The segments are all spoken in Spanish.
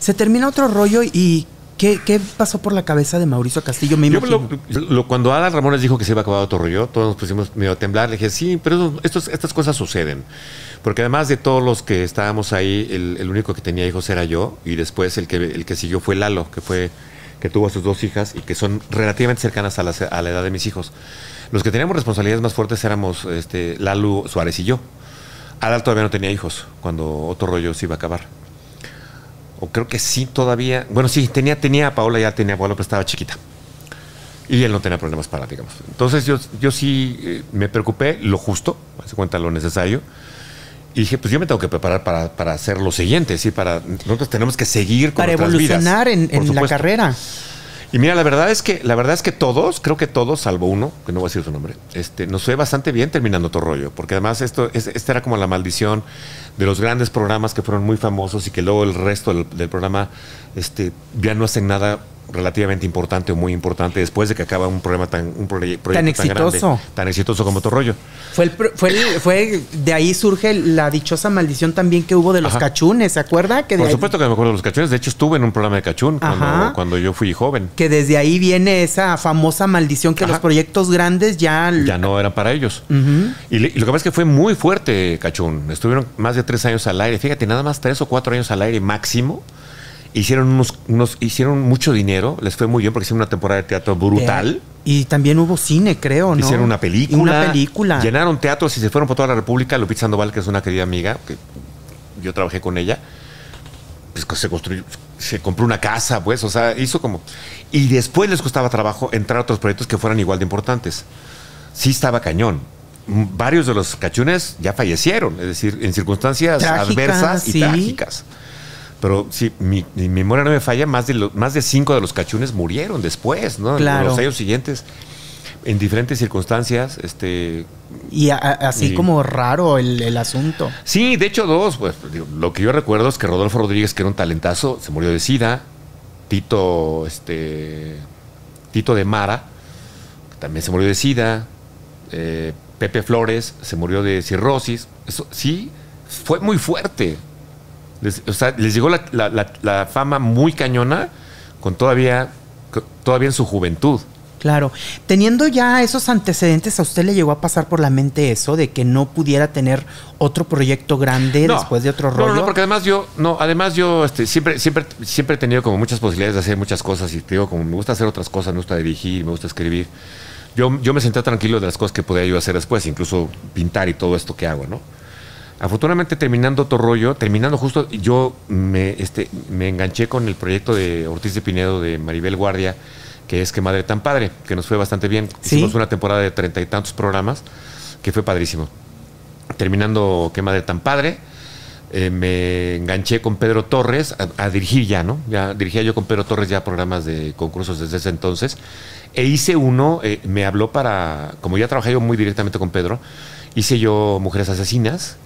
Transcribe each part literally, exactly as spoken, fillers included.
Se termina otro rollo y... ¿Qué, ¿Qué pasó por la cabeza de Mauricio Castillo? Me Yo imagino. Lo, lo, cuando Adal Ramones dijo que se iba a acabar otro rollo, todos nos pusimos medio a temblar. Le dije, sí, pero estos, estas cosas suceden. Porque además de todos los que estábamos ahí, el, el único que tenía hijos era yo. Y después el que, el que siguió fue Lalo, que, fue, que tuvo a sus dos hijas y que son relativamente cercanas a la, a la edad de mis hijos. Los que teníamos responsabilidades más fuertes éramos este, Lalo Suárez y yo. Adal todavía no tenía hijos cuando otro rollo se iba a acabar. O creo que sí todavía. Bueno, sí, tenía, tenía a Paola, ya tenía a Paola, pero estaba chiquita. Y él no tenía problemas para, digamos. Entonces yo, yo sí eh, me preocupé, lo justo, hace cuenta lo necesario. Y dije, pues yo me tengo que preparar para, para hacer lo siguiente, ¿sí? Para, nosotros tenemos que seguir con nuestras vidas. Para evolucionar en, en la carrera. Y mira, la verdad es que, la verdad es que todos, creo que todos, salvo uno, que no voy a decir su nombre, este, nos fue bastante bien terminando otro rollo, porque además esto, es, esta era como la maldición de los grandes programas que fueron muy famosos y que luego el resto del, del programa este, ya no hacen nada relativamente importante o muy importante después de que acaba un programa tan un proyecto tan exitoso, tan, grande, tan exitoso como otro rollo. Fue el, fue, el, fue de ahí surge la dichosa maldición también que hubo de los Ajá. cachunes, ¿se acuerda? Que Por supuesto ahí... que me acuerdo de los cachunes. De hecho estuve en un programa de cachún cuando, cuando yo fui joven. Que desde ahí viene esa famosa maldición que Ajá. los proyectos grandes ya ya no eran para ellos. Uh-huh. y, le, y lo que pasa es que fue muy fuerte cachún. Estuvieron más de tres años al aire. Fíjate, nada más tres o cuatro años al aire máximo. Hicieron, unos, unos, hicieron mucho dinero, les fue muy bien porque hicieron una temporada de teatro brutal. Y también hubo cine, creo, ¿no? Hicieron una película. Una película. Llenaron teatros y se fueron por toda la República. Lupita Sandoval, que es una querida amiga, que yo trabajé con ella, pues se construyó, se compró una casa, pues, o sea, hizo como... Y después les costaba trabajo entrar a otros proyectos que fueran igual de importantes. Sí estaba cañón. Varios de los cachunes ya fallecieron, es decir, en circunstancias trágicas, adversas y ¿sí? trágicas. Pero sí, mi, mi memoria no me falla, más de, lo, más de cinco de los cachunes murieron después, ¿no? Claro. En los años siguientes, en diferentes circunstancias. este Y a, así y, como raro el, el asunto. Sí, de hecho dos, pues digo, lo que yo recuerdo es que Rodolfo Rodríguez, que era un talentazo, se murió de SIDA. Tito, este, Tito de Mara, que también se murió de SIDA. Eh, Pepe Flores se murió de cirrosis. Eso sí, fue muy fuerte. Les, o sea, les llegó la, la, la, la fama muy cañona con todavía, todavía en su juventud. Claro. Teniendo ya esos antecedentes, ¿a usted le llegó a pasar por la mente eso de que no pudiera tener otro proyecto grande no, después de otro rollo? No, no, porque además yo, no, además yo este, siempre, siempre, siempre he tenido como muchas posibilidades de hacer muchas cosas y te digo, como me gusta hacer otras cosas, me gusta dirigir, me gusta escribir. Yo, yo me sentía tranquilo de las cosas que podía yo hacer después, incluso pintar y todo esto que hago, ¿no? Afortunadamente, terminando otro rollo, terminando justo, yo me, este, me enganché con el proyecto de Ortiz de Pinedo, de Maribel Guardia, que es Qué Madre Tan Padre, que nos fue bastante bien. ¿Sí? Hicimos una temporada de treinta y tantos programas, que fue padrísimo. Terminando Qué Madre Tan Padre, eh, me enganché con Pedro Torres a, a dirigir ya, ¿no? Ya dirigía yo con Pedro Torres ya programas de concursos desde ese entonces. E hice uno, eh, me habló para, como ya trabajé yo muy directamente con Pedro, hice yo Mujeres Asesinas,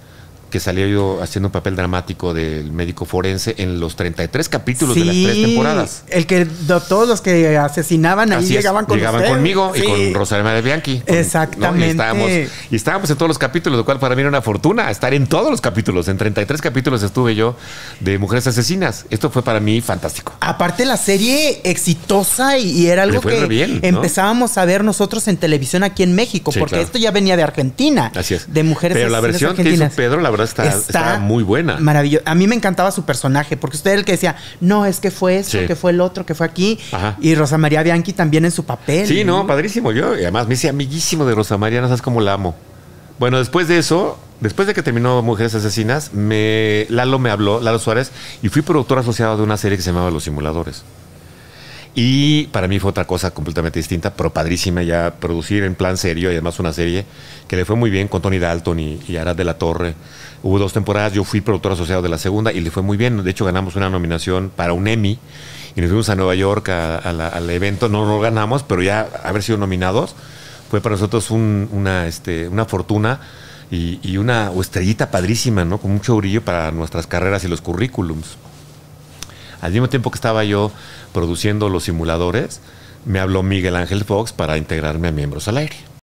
que salía yo haciendo un papel dramático del médico forense en los treinta y tres capítulos sí, de las tres temporadas. El que todos los que asesinaban ahí Así llegaban es, con Llegaban usted. Conmigo sí. y con Rosalía de Bianchi. Con, Exactamente. ¿no? Y, estábamos, y estábamos en todos los capítulos, lo cual para mí era una fortuna estar en todos los capítulos. En treinta y tres capítulos estuve yo de Mujeres Asesinas. Esto fue para mí fantástico. Aparte la serie exitosa y, y era algo que bien, ¿no? empezábamos a ver nosotros en televisión aquí en México, sí, porque claro. esto ya venía de Argentina. Así es. De Mujeres Pero Asesinas. Pero la versión argentinas. que hizo Pedro, la verdad, Está, está, está muy buena. Maravilloso. A mí me encantaba su personaje, porque usted era el que decía, no, es que fue esto, sí. que fue el otro, que fue aquí. Ajá. Y Rosa María Bianchi también en su papel. Sí, no, no padrísimo. Yo, y además, me hice amiguísimo de Rosa María, no sabes cómo la amo. Bueno, después de eso, después de que terminó Mujeres Asesinas, me, Lalo me habló, Lalo Suárez, y fui productor asociado de una serie que se llamaba Los Simuladores. Y para mí fue otra cosa completamente distinta, pero padrísima, ya producir en plan serio y además una serie que le fue muy bien con Tony Dalton y, y Aras de la Torre. Hubo dos temporadas, yo fui productor asociado de la segunda y le fue muy bien. De hecho, ganamos una nominación para un Emmy y nos fuimos a Nueva York a, a la, al evento. No lo ganamos, pero ya haber sido nominados fue para nosotros un, una, este, una fortuna y, y una estrellita padrísima, ¿no? Con mucho brillo para nuestras carreras y los currículums. Al mismo tiempo que estaba yo produciendo Los Simuladores, me habló Miguel Ángel Fox para integrarme a Miembros al Aire.